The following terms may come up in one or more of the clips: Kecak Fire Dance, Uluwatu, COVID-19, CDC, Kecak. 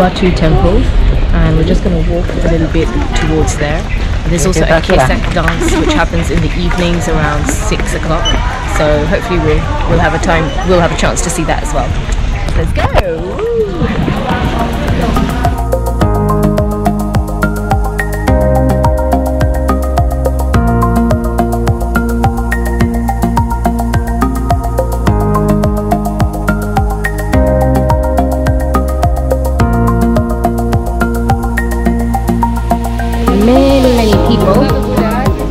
Uluwatu temple, and we're just going to walk a little bit towards there. And there's also a Kecak dance which happens in the evenings around 6 o'clock. So hopefully we'll have a chance to see that as well. Let's go. Woo. Many people,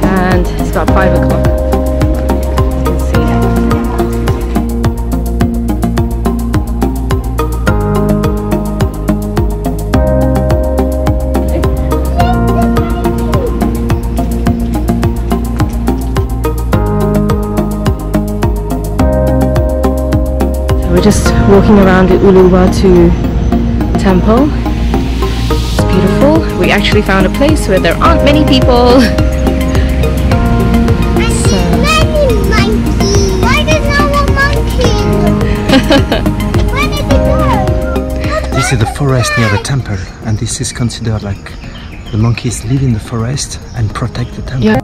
and it's about 5 o'clock. So we're just walking around the Uluwatu temple. Beautiful. We actually found a place where there aren't many people. So. Many monkeys. Why does no one monkey? Where did it go? This is the forest near the temple, and this is considered like the monkeys live in the forest and protect the temple. Yeah.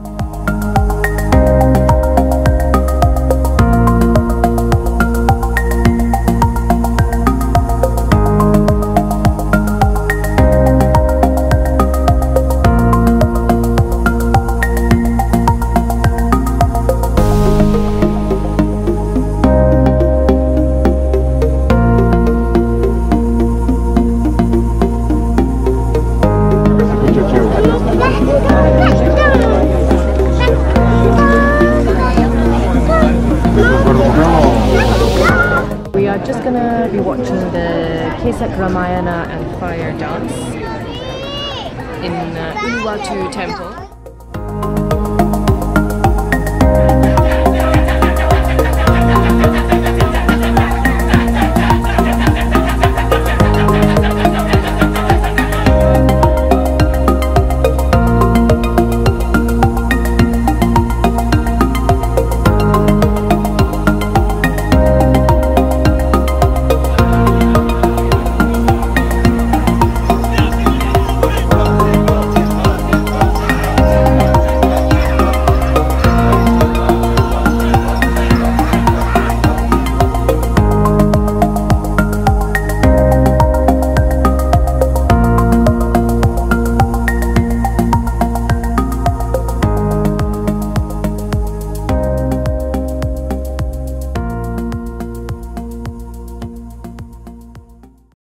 We're just gonna be watching the Kecak Ramayana and fire dance in Uluwatu temple.